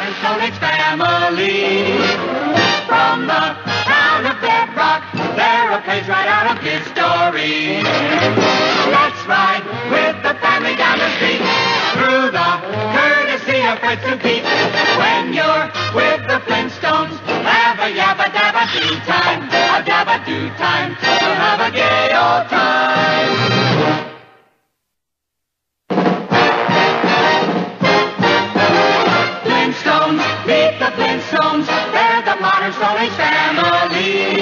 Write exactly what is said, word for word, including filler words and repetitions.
Johnny Kotick's family. From the town of Bedrock, they're a page right out of his story. Let's ride with the family down the street, through the courtesy of Fritz and Pete. When you're with the Flintstones, have a yabba-dabba-doo time, a dabba-doo time, you'll have a gay old time. Flintstones, meet the Flintstones, they're the modern Stone Age family.